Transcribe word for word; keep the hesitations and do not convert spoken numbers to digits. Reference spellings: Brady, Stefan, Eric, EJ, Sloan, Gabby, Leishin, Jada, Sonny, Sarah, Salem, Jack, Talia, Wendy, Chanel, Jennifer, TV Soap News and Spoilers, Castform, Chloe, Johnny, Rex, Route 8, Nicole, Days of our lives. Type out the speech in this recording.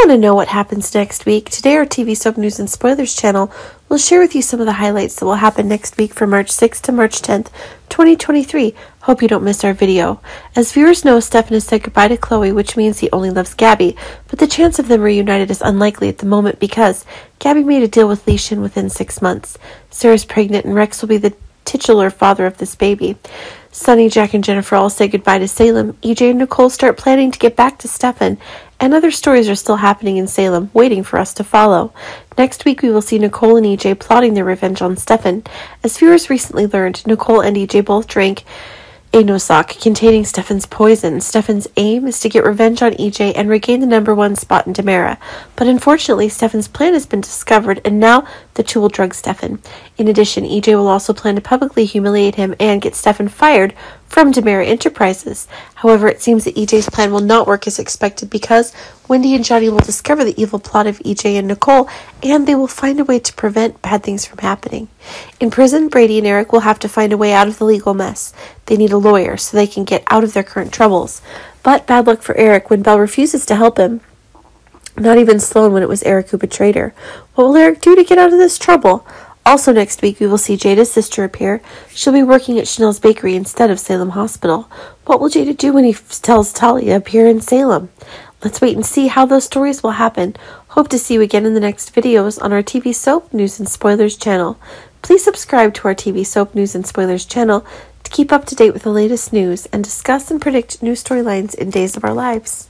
want to know what happens next week, today our T V Soap News and Spoilers channel will share with you some of the highlights that will happen next week from March sixth to March tenth, twenty twenty-three. Hope you don't miss our video. As viewers know, Stefan has said goodbye to Chloe, which means he only loves Gabby, but the chance of them reunited is unlikely at the moment because Gabby made a deal with Leishin within six months. Sarah's pregnant and Rex will be the titular father of this baby. Sonny, Jack, and Jennifer all say goodbye to Salem. E J and Nicole start planning to get back to Stefan, and other stories are still happening in Salem, waiting for us to follow. Next week, we will see Nicole and E J plotting their revenge on Stefan. As viewers recently learned, Nicole and E J both drank a nosok containing Stefan's poison. Stefan's aim is to get revenge on E J and regain the number one spot in DiMera. But unfortunately, Stefan's plan has been discovered, and now the two will drug Stefan. In addition, E J will also plan to publicly humiliate him and get Stefan fired from DiMera Enterprises. However, it seems that E J's plan will not work as expected because Wendy and Johnny will discover the evil plot of E J and Nicole, and they will find a way to prevent bad things from happening. In prison, Brady and Eric will have to find a way out of the legal mess. They need a lawyer so they can get out of their current troubles. But bad luck for Eric when Belle refuses to help him. Not even Sloan when it was Eric who betrayed her. What will Eric do to get out of this trouble? Also next week, we will see Jada's sister appear. She'll be working at Chanel's bakery instead of Salem Hospital. What will Jada do when he tells Talia to appear in Salem? Let's wait and see how those stories will happen. Hope to see you again in the next videos on our T V Soap News and Spoilers channel. Please subscribe to our T V Soap News and Spoilers channel to keep up to date with the latest news and discuss and predict new storylines in Days of Our Lives.